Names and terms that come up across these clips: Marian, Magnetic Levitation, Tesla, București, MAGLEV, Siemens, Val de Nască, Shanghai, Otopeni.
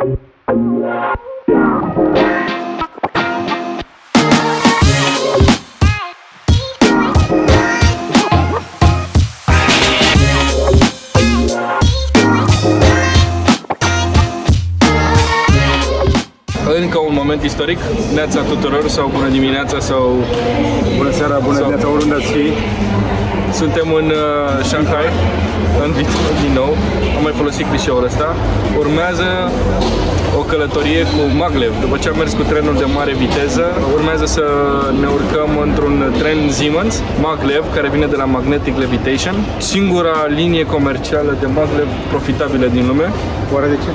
Încă un moment istoric. Neața tuturor sau bună dimineața sau bună seara, bună dimineața, oriunde ați fi. Suntem în Shanghai, în Vietnam din nou. Am mai folosit clișeul ăsta. Urmează o călătorie cu Maglev. După ce am mers cu trenul de mare viteză, urmează să ne urcăm într-un tren Siemens, Maglev, care vine de la Magnetic Levitation. Singura linie comercială de Maglev profitabilă din lume. Oare de ce?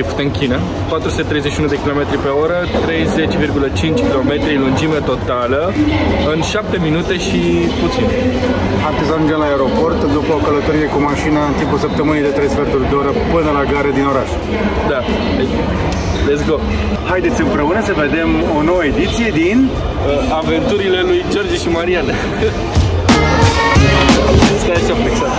E făcută în China, 431 de km/h, 30,5 km lungime totală, în 7 minute și puțin. Astăzi ajungem la aeroport după o călătorie cu mașina în timpul săptămânii de 3 sferturi de oră până la gare din oraș. Da, let's go! Haideți împreună să vedem o nouă ediție din aventurile lui George și Marian. Stai așa flexat.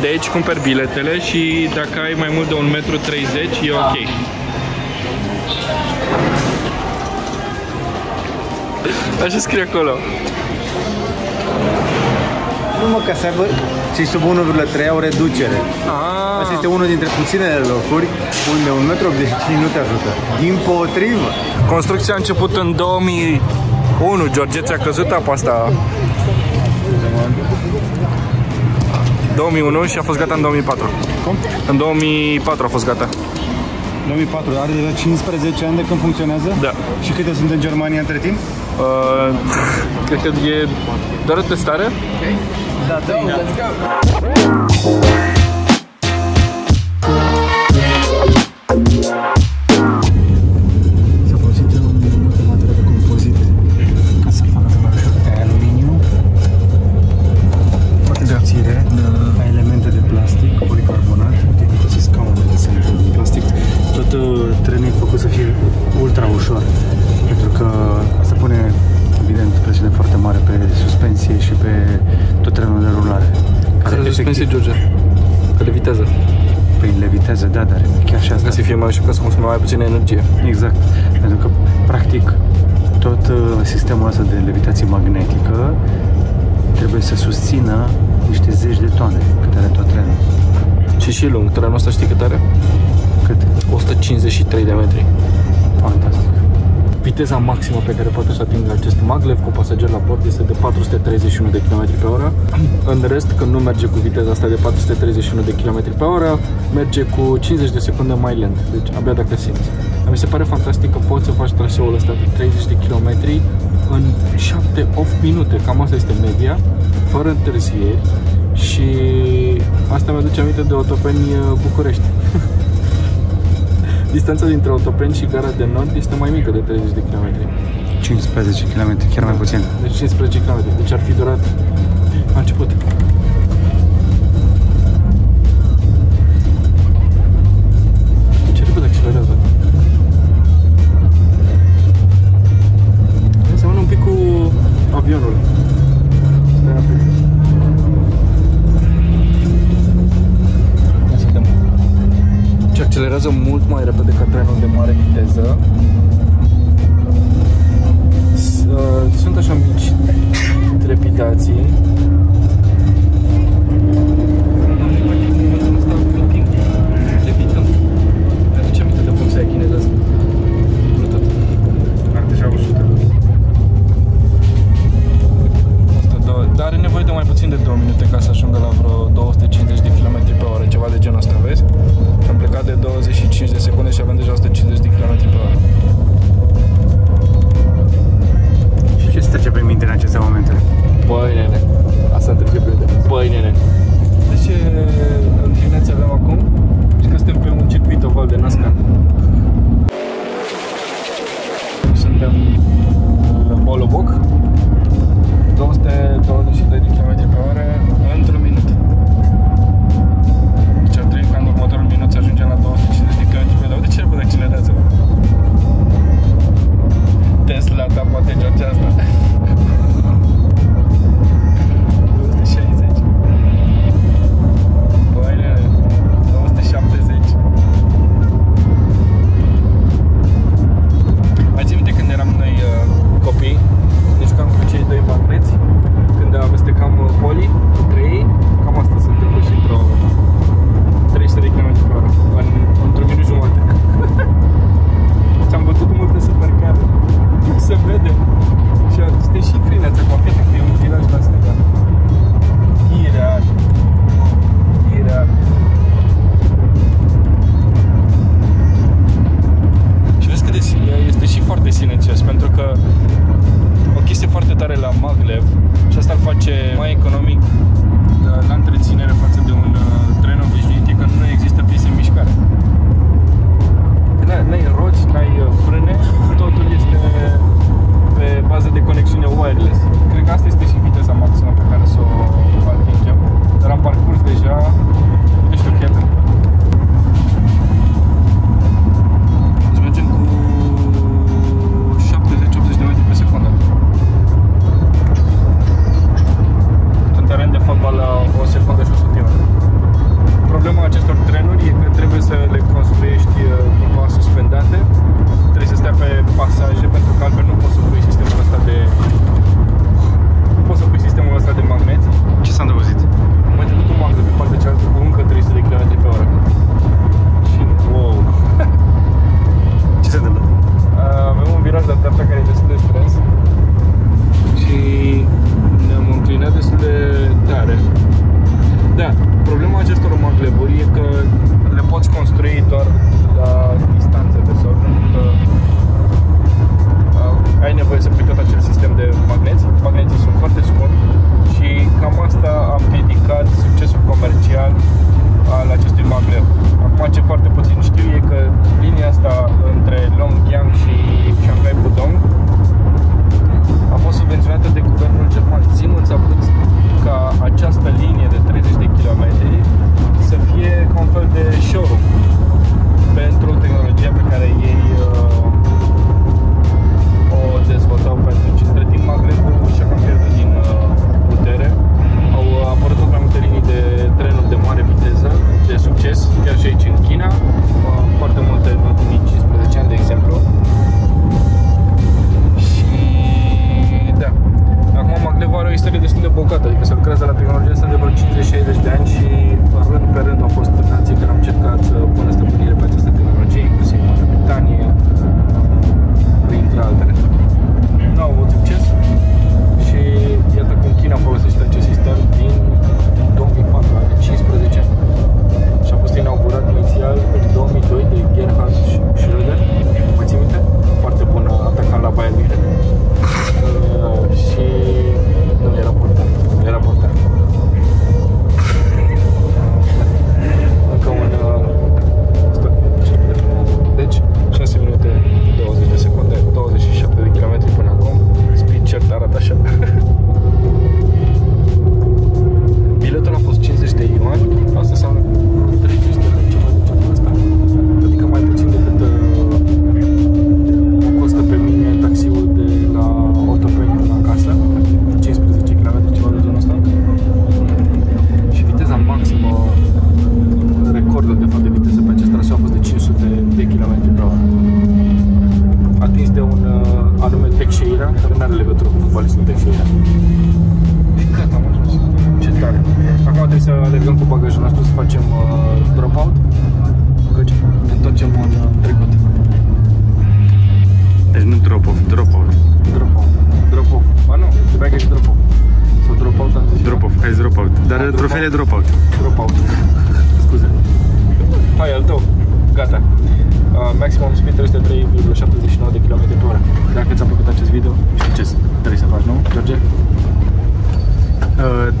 De aici cumperi biletele și dacă ai mai mult de 1,30 m, e ok. Așa scrie acolo. Numai ca să aibă, și sub 1,3 au reducere. Asta este unul dintre puținele locuri unde 1,80 m nu te ajută. Dimpotrivă. Construcția a început în 2001, George, ți-a căzut apa asta. 2001 și a fost gata în 2004. Cum? În 2004 a fost gata. 2004, are deja 15 ani de când funcționează? Da. Și câte sunt în Germania între timp? Cred că e doar o testare. Okay. Da, da, da. Let's go. Da, dar chiar și asta. Ca să fie mai ușor, ca să consumă mai puțină energie. Exact. Pentru că, practic, tot sistemul ăsta de levitație magnetică trebuie să susțină niște zeci de tone cât are tot trenul. Și lung. Trenul ăsta știi cât are? Cât? 153 de metri. Fantastic. Viteza maximă pe care poate să atingă acest maglev cu pasager la bord este de 431 de km/h. În rest, când nu merge cu viteza asta de 431 de km/h, merge cu 50 de secunde mai lent, deci abia dacă simți. Dar mi se pare fantastic că poți să faci traseul ăsta de 30 de km în 7-8 minute, cam asta este media, fără întârzieri, și asta mi-aduce aminte de Otopeni București. Distanța dintre Otopeni și gara de Nord este mai mică de 30 de km. 15 km, chiar mai puțin. Deci 15 km, deci ar fi durat... A început. Ce repede accelerează? Seamănă un pic cu avionul. Accelerează mult mai repede ca trenul de mare viteză. Sunt așa mici trepidații. Val de Nască. Suntem în Boloboc, 222 de km/h într-un minut. Deci ar trebui ca în următorul minut să ajungem la 250 de km/h. De ce repede accelerează? Tesla, dar poate George asta. maglev și asta îl face mai economic la întreținere față de un tren obișnuit, e că nu există pise în mișcare. N-ai roți, n-ai frâne, totul este pe bază de conexiune wireless. Cred că asta este și viteza maximă pe care să o atingem. Dar am parcurs deja, nu știu, chiar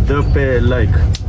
dă pe like